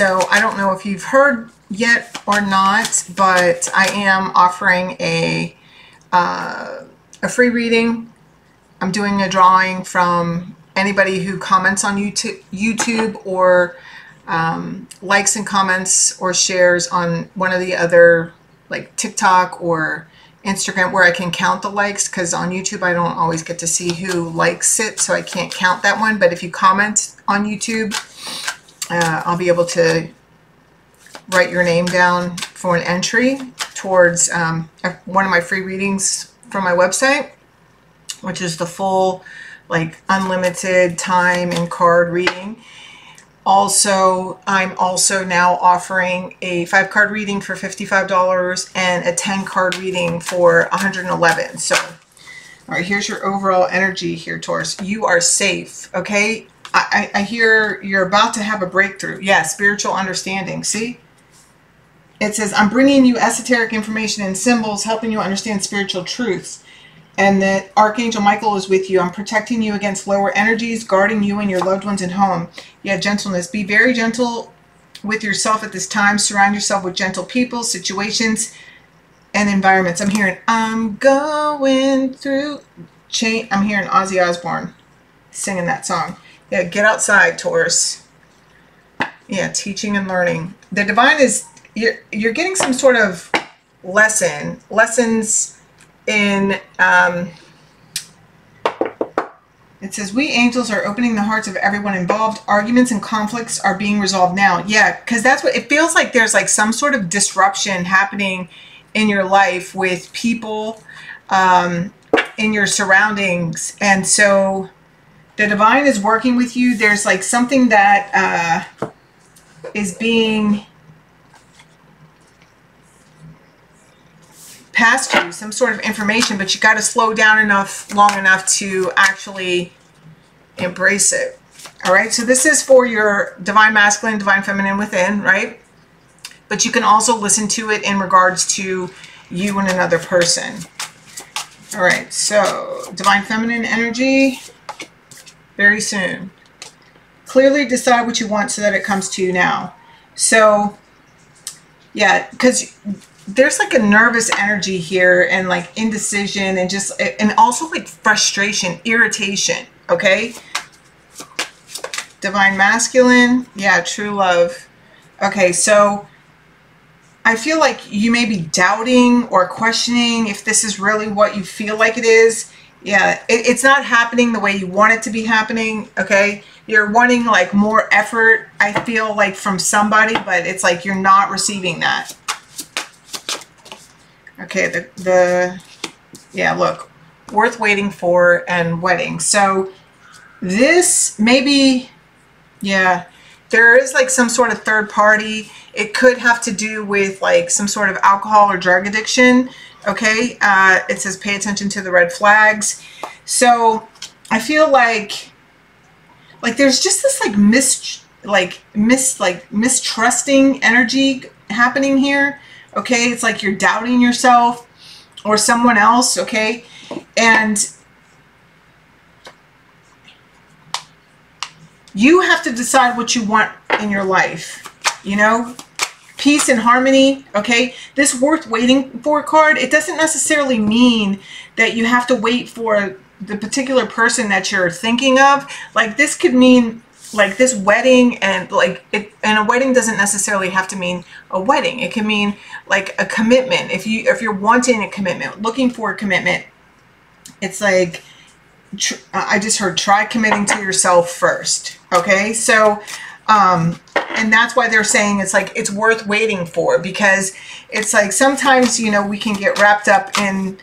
So I don't know if you've heard yet or not, but I am offering a free reading. I'm doing a drawing from anybody who comments on YouTube or likes and comments or shares on one of the other, like TikTok or Instagram, where I can count the likes, because on YouTube I don't always get to see who likes it, so I can't count that one. But if you comment on YouTube, I'll be able to write your name down for an entry towards one of my free readings from my website, which is the full, like, unlimited time and card reading. Also, I'm also now offering a 5-card reading for $55 and a 10-card reading for $111. So, all right, here's your overall energy here, Taurus. You are safe, okay? I hear you're about to have a breakthrough. Yeah, spiritual understanding, see? It says, I'm bringing you esoteric information and symbols, helping you understand spiritual truths. And that Archangel Michael is with you. I'm protecting you against lower energies, guarding you and your loved ones at home. Yeah, gentleness. Be very gentle with yourself at this time. Surround yourself with gentle people, situations, and environments. I'm hearing, I'm going through change. I'm hearing Ozzy Osbourne singing that song. Yeah, get outside, Taurus. Yeah, teaching and learning. The divine is, you're getting some sort of lesson. Lessons in it says, we angels are opening the hearts of everyone involved. Arguments and conflicts are being resolved now. Yeah, because that's what it feels like. There's like some sort of disruption happening in your life with people in your surroundings, and so the divine is working with you. There's like something that is being past you, some sort of information, but you got to slow down enough, long enough to actually embrace it. All right, so this is for your divine masculine, divine feminine within, right? But you can also listen to it in regards to you and another person. All right, so divine feminine energy, very soon. Clearly decide what you want so that it comes to you now. So, yeah, because there's like a nervous energy here and like indecision and just, and also like frustration, irritation, okay? Divine masculine, yeah, true love. Okay, so I feel like you may be doubting or questioning if this is really what you feel like it is. Yeah, it's not happening the way you want it to be happening, okay? You're wanting like more effort, I feel like, from somebody, but it's like you're not receiving that. Okay, yeah, look, worth waiting for and wedding. So this maybe, yeah, there is like some sort of third party. It could have to do with like some sort of alcohol or drug addiction. Okay, it says pay attention to the red flags. So I feel like there's just this like mistrusting energy happening here. Okay, it's like you're doubting yourself or someone else, okay? And you have to decide what you want in your life, you know? Peace and harmony, okay? This worth waiting for card, it doesn't necessarily mean that you have to wait for the particular person that you're thinking of. Like, this could mean like this wedding, and like it, and a wedding doesn't necessarily have to mean a wedding. It can mean like a commitment. If you're wanting a commitment, looking for a commitment, it's like, I just heard, try committing to yourself first. Okay. So, and that's why they're saying it's like, it's worth waiting for, because it's like, sometimes, you know, we can get wrapped up in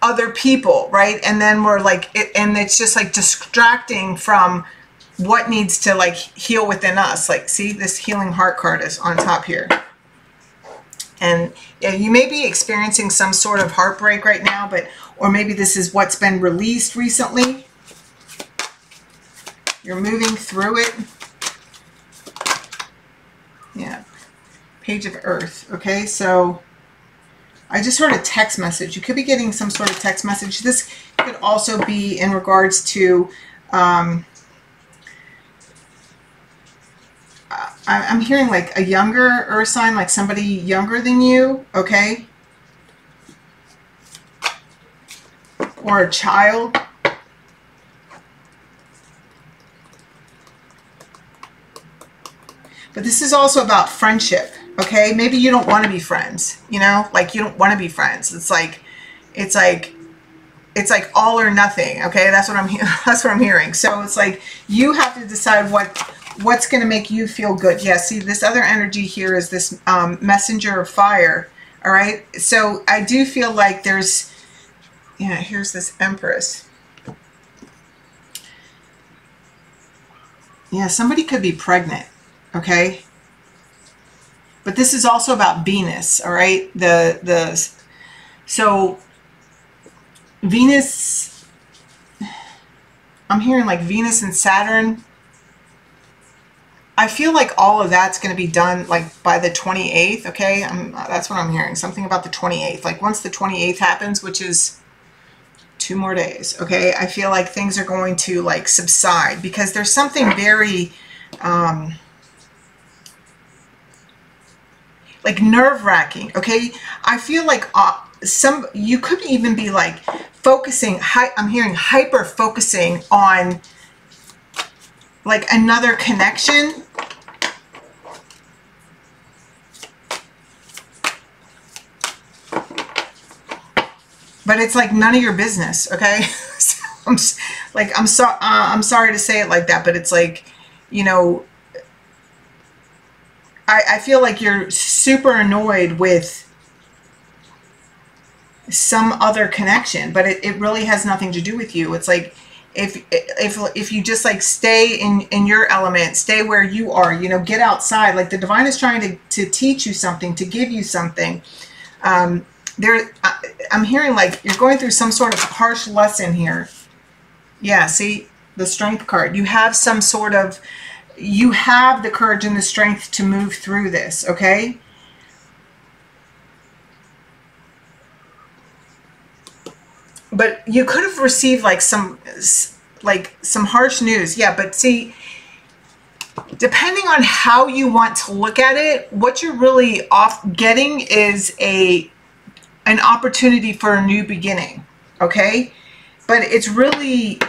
other people, right? And then we're like, and it's just like distracting from what needs to like heal within us. Like, see, this healing heart card is on top here. And yeah, you may be experiencing some sort of heartbreak right now, but, or maybe this is what's been released recently. You're moving through it. Yeah. Page of Earth. Okay. So I just heard a text message. You could be getting some sort of text message. This could also be in regards to I'm hearing like a younger earth sign, like somebody younger than you, okay? Or a child. But this is also about friendship, okay? Maybe you don't want to be friends, you know? Like you don't want to be friends. It's like all or nothing, okay? That's what I'm hearing. So it's like you have to decide what's going to make you feel good. Yeah, see, this other energy here is this messenger of fire, all right? So I do feel like there's, yeah, here's this Empress. Yeah, somebody could be pregnant, okay? But this is also about Venus, all right? So Venus, I'm hearing like Venus and Saturn. I feel like all of that's going to be done like by the 28th, okay? That's what I'm hearing, something about the 28th. Like once the 28th happens, which is 2 more days, okay? I feel like things are going to like subside because there's something very like nerve-wracking, okay? I feel like you could even be like focusing, I'm hearing hyper-focusing on like another connection. But it's like none of your business, okay? So I'm sorry to say it like that, but it's like, you know, I feel like you're super annoyed with some other connection, but it really has nothing to do with you. It's like if you just like stay in your element, stay where you are, you know, get outside. Like the divine is trying to teach you something, to give you something. I'm hearing like you're going through some sort of harsh lesson here. Yeah, see the Strength card. You have some sort of, you have the courage and the strength to move through this, okay? But you could have received like some harsh news. Yeah, but see, depending on how you want to look at it, what you're really getting is an opportunity for a new beginning, okay? But it's really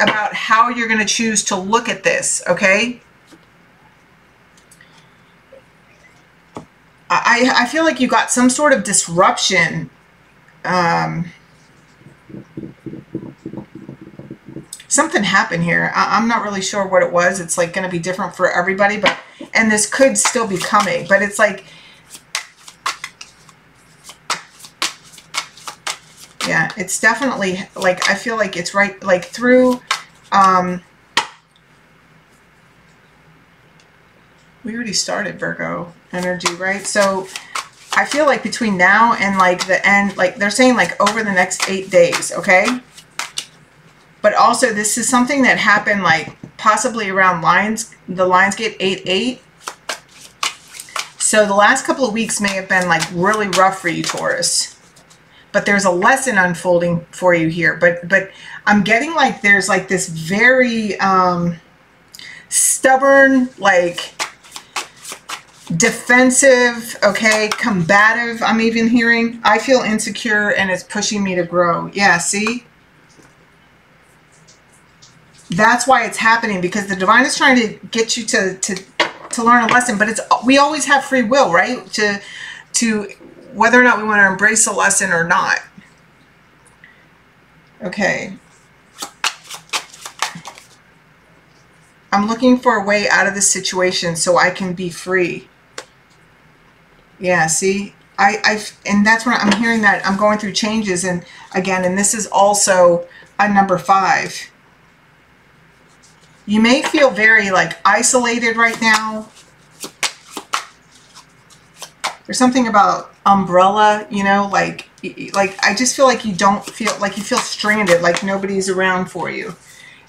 about how you're going to choose to look at this, okay? I feel like you got some sort of disruption, something happened here. I'm not really sure what it was. It's like going to be different for everybody, but, and this could still be coming, but it's like, yeah, it's definitely like, I feel like it's right, like through, we already started Virgo energy, right? So I feel like between now and like the end, like they're saying like over the next 8 days, okay? But also this is something that happened like possibly around the Lionsgate 8-8. So the last couple of weeks may have been like really rough for you, Taurus. But there's a lesson unfolding for you here. But I'm getting like there's like this very stubborn, like defensive, okay, combative, I'm even hearing. I feel insecure and it's pushing me to grow. Yeah, see? That's why it's happening, because the divine is trying to get you to learn a lesson, but it's, we always have free will, right? To whether or not we want to embrace a lesson or not. Okay. I'm looking for a way out of this situation so I can be free. Yeah, see, and that's when I'm hearing that I'm going through changes, and this is also a number 5. You may feel very like isolated right now. There's something about umbrella, you know, like I just feel like you don't feel like, you feel stranded, like nobody's around for you.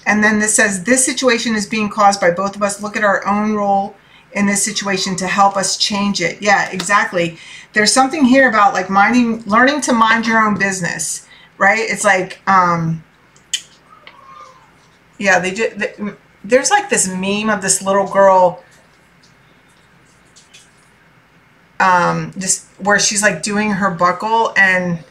And then this says, this situation is being caused by both of us. Look at our own role in this situation to help us change it. Yeah, exactly. There's something here about like learning to mind your own business, right? It's like, yeah, there's like this meme of this little girl just where she's like doing her buckle and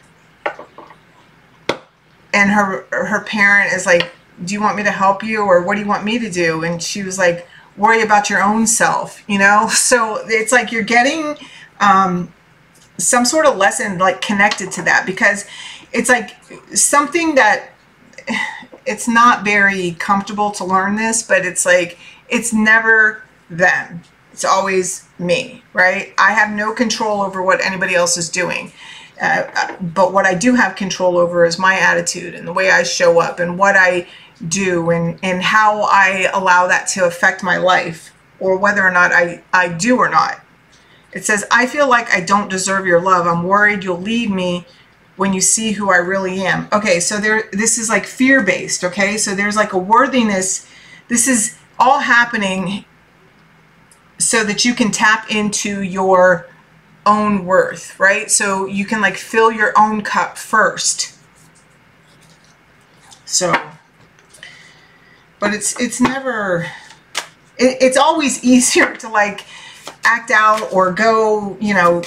her parent is like, do you want me to help you, or what do you want me to do? And she was like, worry about your own self, you know? So it's like you're getting some sort of lesson like connected to that, because it's like something that it's not very comfortable to learn this, but it's like, it's never them. It's always me, right? I have no control over what anybody else is doing. But what I do have control over is my attitude and the way I show up and what I do and how I allow that to affect my life, or whether or not I do or not. It says, I feel like I don't deserve your love. I'm worried you'll leave me when you see who I really am. Okay, so there, this is like fear-based, okay? So there's like a worthiness. This is all happening so that you can tap into your own worth, right? So you can like fill your own cup first. So, but it's never, it's always easier to like act out or go, you know,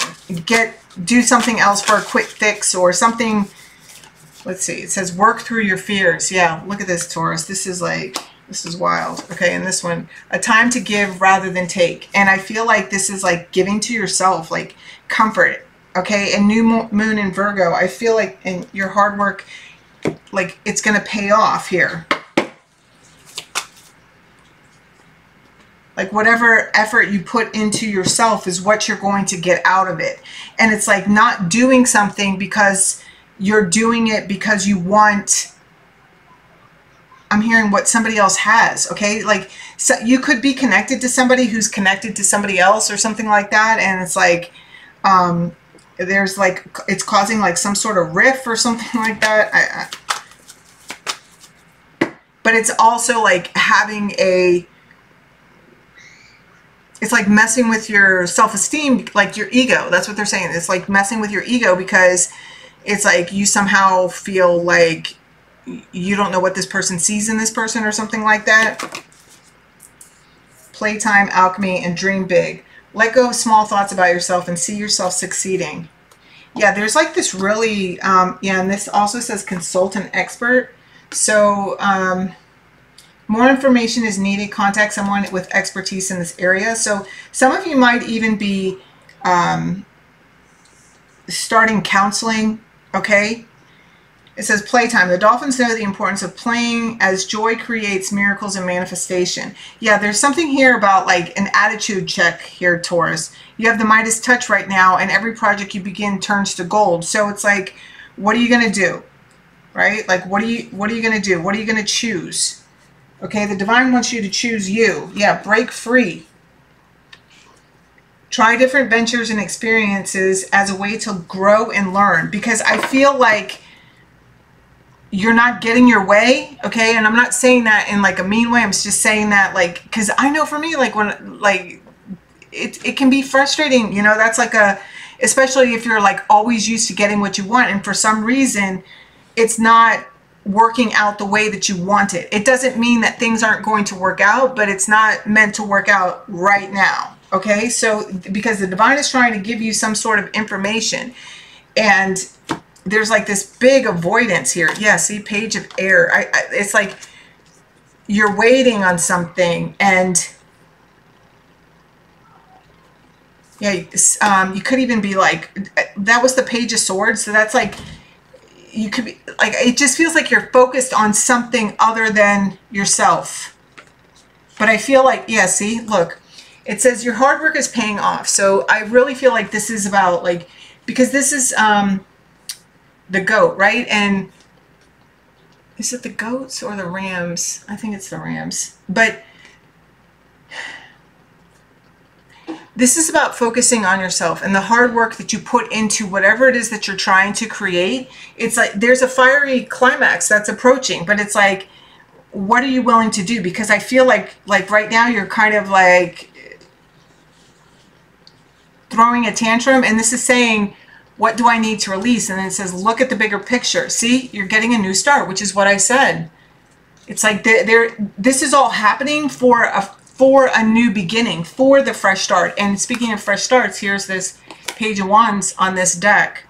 do something else for a quick fix or something. Let's see, it says work through your fears. Yeah, look at this, Taurus. This is like, this is wild. Okay, and this one, a time to give rather than take. And I feel like this is like giving to yourself, like comfort, okay? And new moon in Virgo, I feel like in your hard work, like it's going to pay off here. Like whatever effort you put into yourself is what you're going to get out of it. And it's like not doing something because you're doing it because you want, I'm hearing what somebody else has, okay? Like, so you could be connected to somebody who's connected to somebody else or something like that, and it's like, there's like, it's causing like some sort of rift or something like that. But it's also like having a, it's like messing with your self-esteem, like your ego. That's what they're saying. It's like messing with your ego because it's like you somehow feel like you don't know what this person sees in this person or something like that. Playtime, alchemy, and dream big. Let go of small thoughts about yourself and see yourself succeeding. Yeah, there's like this really, yeah, and this also says consult an expert. So more information is needed. Contact someone with expertise in this area. So some of you might even be starting counseling, okay? It says playtime. The dolphins know the importance of playing as joy creates miracles and manifestation. Yeah, there's something here about like an attitude check here, Taurus. You have the Midas touch right now, and every project you begin turns to gold. So it's like, what are you going to do? Right? Like, what are you going to do? What are you going to choose? Okay, the divine wants you to choose you. Yeah, break free. Try different ventures and experiences as a way to grow and learn, because I feel like you're not getting your way, okay? And I'm not saying that in like a mean way. I'm just saying that like, because I know for me, like when, like it can be frustrating, you know? That's like a, especially if you're like always used to getting what you want, and for some reason it's not working out the way that you want it. It doesn't mean that things aren't going to work out, but it's not meant to work out right now, okay? So because the divine is trying to give you some sort of information, and there's like this big avoidance here. Yeah, see, page of air. It's like you're waiting on something, and yeah, you could even be like, that was the page of swords. So that's like, you could be like, it just feels like you're focused on something other than yourself. But I feel like, yeah, see, look, it says your hard work is paying off. So I really feel like this is about like, because this is, the goat, right? And is it the goats or the rams? I think it's the rams. But this is about focusing on yourself and the hard work that you put into whatever it is that you're trying to create. It's like there's a fiery climax that's approaching, but it's like, what are you willing to do? Because I feel like right now you're kind of like throwing a tantrum, and this is saying, what do I need to release? And then it says, look at the bigger picture. See, you're getting a new start, which is what I said. It's like this is all happening for a new beginning, for the fresh start. And speaking of fresh starts, here's this Page of Wands on this deck.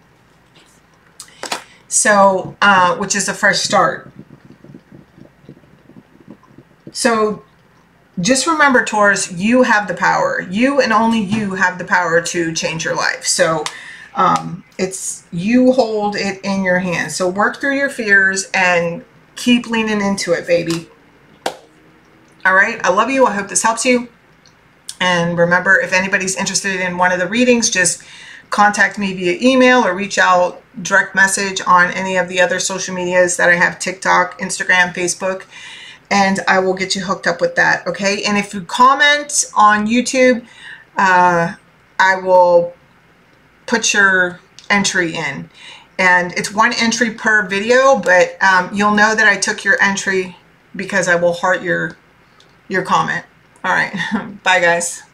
So, which is a fresh start. So just remember, Taurus, you have the power. You and only you have the power to change your life. So you hold it in your hands. So work through your fears and keep leaning into it, baby. All right. I love you. I hope this helps you. And remember, if anybody's interested in one of the readings, just contact me via email or reach out direct message on any of the other social medias that I have, TikTok, Instagram, Facebook, and I will get you hooked up with that. Okay. And if you comment on YouTube, I will put your entry in, and it's one entry per video, but you'll know that I took your entry because I will heart your comment. All right. Bye guys.